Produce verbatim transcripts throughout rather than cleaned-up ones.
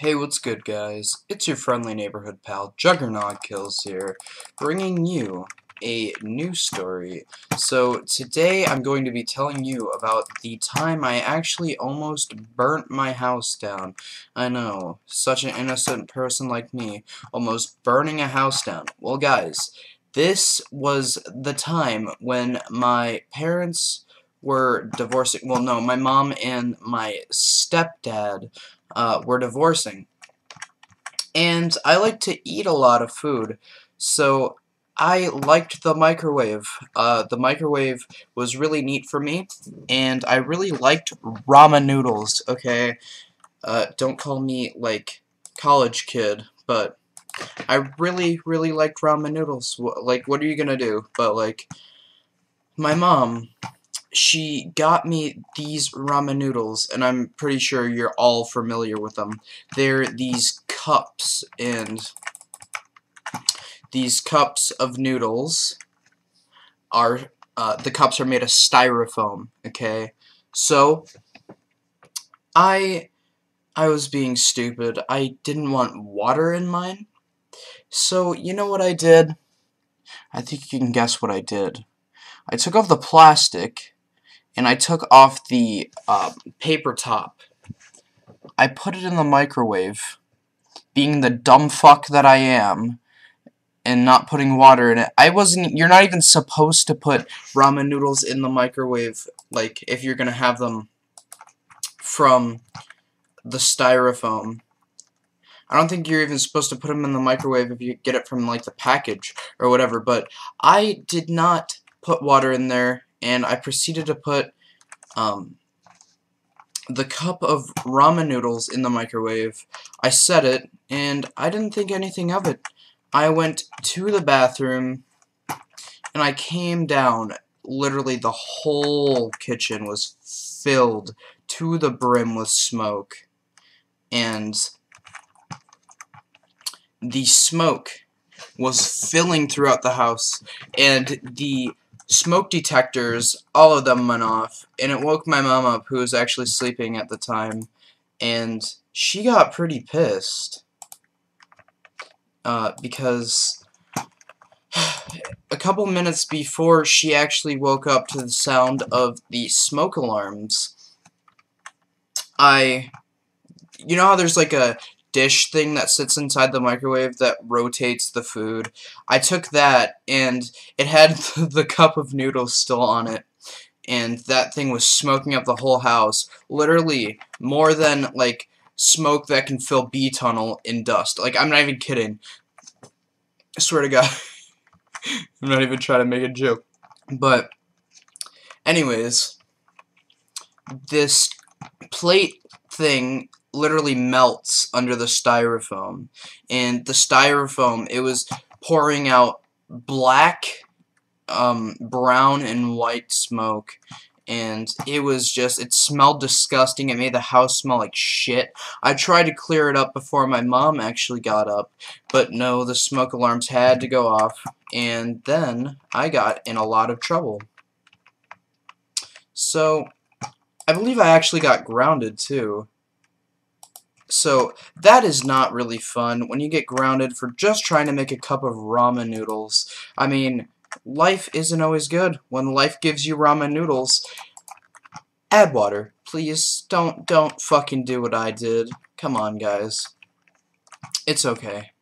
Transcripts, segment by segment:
Hey, what's good, guys? It's your friendly neighborhood pal, Juggernaut Kills here, bringing you a new story. So today I'm going to be telling you about the time I actually almost burnt my house down. I know, such an innocent person like me, almost burning a house down. Well, guys, this was the time when my parents were divorcing. Well, no, my mom and my stepdad uh, were divorcing. And I like to eat a lot of food, so I liked the microwave. Uh, the microwave was really neat for me, and I really liked ramen noodles, okay? Uh, don't call me, like, college kid, but I really, really liked ramen noodles. Like, what are you gonna do? But, like, my mom, she got me these ramen noodles, and I'm pretty sure you're all familiar with them. They're these cups, and these cups of noodles are, uh, the cups are made of styrofoam, okay? So, I, I was being stupid. I didn't want water in mine. So, you know what I did? I think you can guess what I did. I took off the plastic, and I took off the uh, paper top. I put it in the microwave, being the dumb fuck that I am, and not putting water in it. I wasn't, you're not even supposed to put ramen noodles in the microwave, like, if you're gonna have them from the styrofoam. I don't think you're even supposed to put them in the microwave if you get it from, like, the package or whatever, but I did not put water in there, and I proceeded to put um, the cup of ramen noodles in the microwave. I set it, and I didn't think anything of it. I went to the bathroom, and I came down. Literally, the whole kitchen was filled to the brim with smoke, and the smoke was filling throughout the house, and the smoke detectors, all of them went off, and it woke my mom up, who was actually sleeping at the time, and she got pretty pissed, uh, because a couple minutes before she actually woke up to the sound of the smoke alarms, I, you know how there's like a dish thing that sits inside the microwave that rotates the food? I took that, and it had the cup of noodles still on it, and that thing was smoking up the whole house. Literally, more than, like, smoke that can fill B-tunnel in dust. Like, I'm not even kidding. I swear to God. I'm not even trying to make a joke. But, anyways, this plate thing literally melts under the styrofoam, and the styrofoam, it was pouring out black, um, brown, and white smoke, and it was just, it smelled disgusting. It made the house smell like shit. I tried to clear it up before my mom actually got up, but no, the smoke alarms had to go off, and then I got in a lot of trouble. So, I believe I actually got grounded, too. So, that is not really fun, when you get grounded for just trying to make a cup of ramen noodles. I mean, life isn't always good when life gives you ramen noodles. Add water. Please, don't, don't fucking do what I did. Come on, guys. It's okay.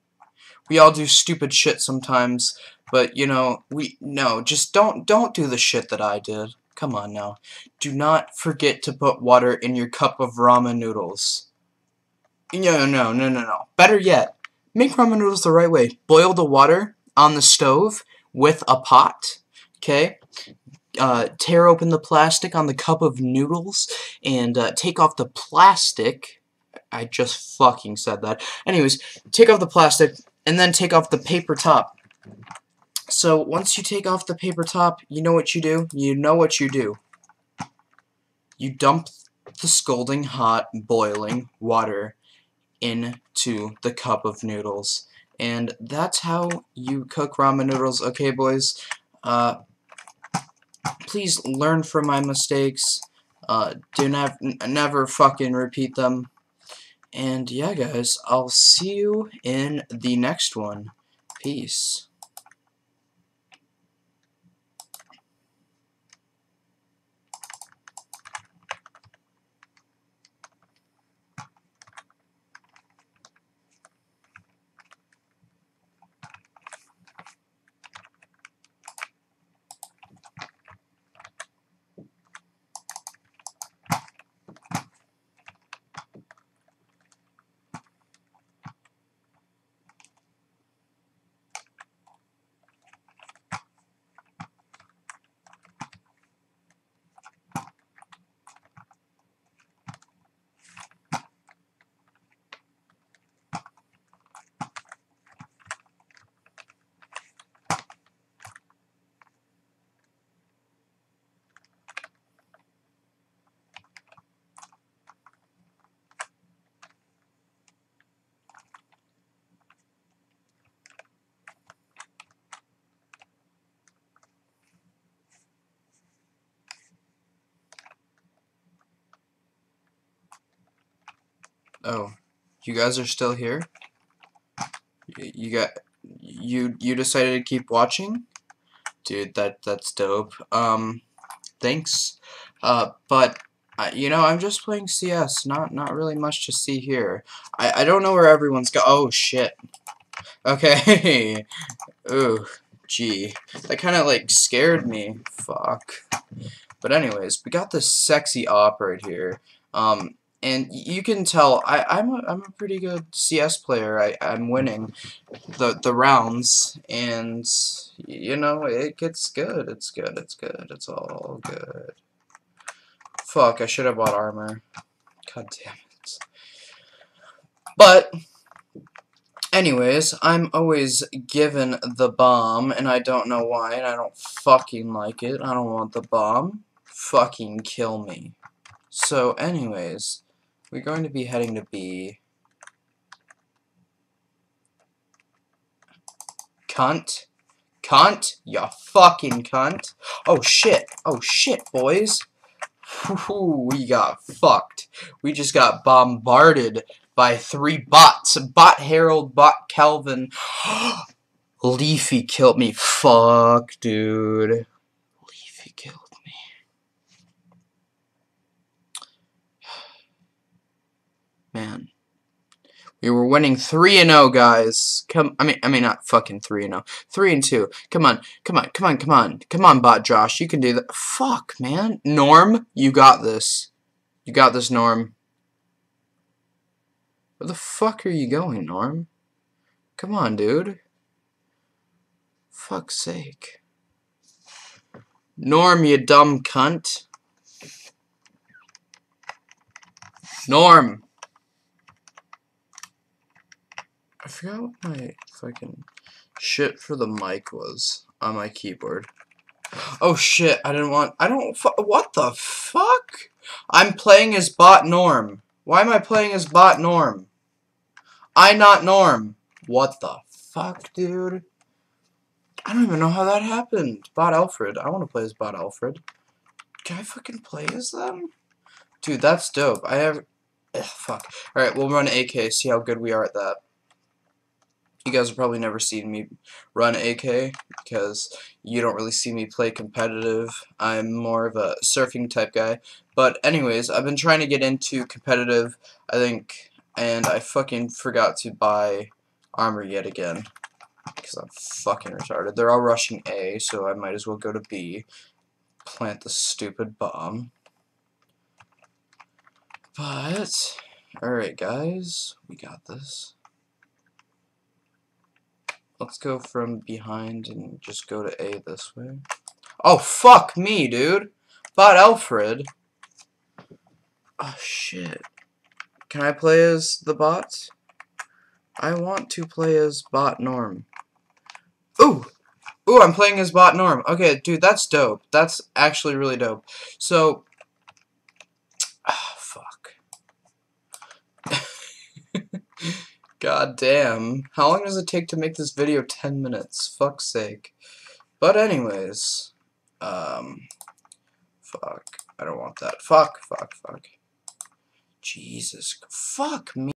We all do stupid shit sometimes, but, you know, we, no, just don't, don't do the shit that I did. Come on, now. Do not forget to put water in your cup of ramen noodles. No, no, no, no, no. Better yet, make ramen noodles the right way. Boil the water on the stove with a pot, okay? Uh, tear open the plastic on the cup of noodles and uh, take off the plastic. I just fucking said that. Anyways, take off the plastic and then take off the paper top. So once you take off the paper top, you know what you do? You know what you do. You dump the scalding hot boiling water into the cup of noodles, and that's how you cook ramen noodles. Okay, boys, uh, please learn from my mistakes. Uh, do nev never fucking repeat them. And yeah, guys, I'll see you in the next one. Peace. Oh, you guys are still here? You, you got you you decided to keep watching? Dude, that that's dope. Um thanks. Uh but I, you know, I'm just playing C S. Not not really much to see here. I I don't know where everyone's go. Oh shit. Okay. Ooh, gee. That kind of like scared me. Fuck. But anyways, we got this sexy op right here. Um And you can tell I, I'm a I'm a pretty good C S player. I, I'm winning the the rounds, and you know it gets good. It's good. It's good. It's all good. Fuck! I should have bought armor. God damn it. But anyways, I'm always given the bomb, and I don't know why, and I don't fucking like it. I don't want the bomb. Fucking kill me. So anyways. We're going to be heading to B. Cunt. Cunt. Ya fucking cunt. Oh shit. Oh shit, boys. Ooh, we got fucked. We just got bombarded by three bots. Bot Harold, Bot Calvin. Leafy killed me. Fuck, dude. Leafy killed me. Man, we were winning three and oh, guys. Come, I mean, I mean, not fucking three and oh, three and two. Come on, come on, come on, come on, come on, Bot Josh, you can do that. Fuck, man, Norm, you got this. You got this, Norm. Where the fuck are you going, Norm? Come on, dude. Fuck's sake, Norm, you dumb cunt. Norm. I forgot what my fucking shit for the mic was on my keyboard. Oh shit, I didn't want- I don't- fu what the fuck? I'm playing as Bot Norm. Why am I playing as Bot Norm? I not Norm. What the fuck, dude? I don't even know how that happened. Bot Alfred. I want to play as Bot Alfred. Can I fucking play as them? Dude, that's dope. I have- ugh, fuck. Alright, we'll run A K, see how good we are at that. You guys have probably never seen me run A K because you don't really see me play competitive. I'm more of a surfing type guy. But anyways, I've been trying to get into competitive, I think, and I fucking forgot to buy armor yet again because I'm fucking retarded. They're all rushing A, so I might as well go to B, plant the stupid bomb. But, alright guys, we got this. Let's go from behind and just go to A this way. Oh, fuck me, dude. Bot Alfred. Oh, shit. Can I play as the bots? I want to play as Bot Norm. Ooh. Ooh, I'm playing as Bot Norm. Okay, dude, that's dope. That's actually really dope. So... ah, fuck. God damn. How long does it take to make this video? ten minutes. Fuck's sake. But anyways. Um. Fuck. I don't want that. Fuck, fuck, fuck. Jesus. Fuck me.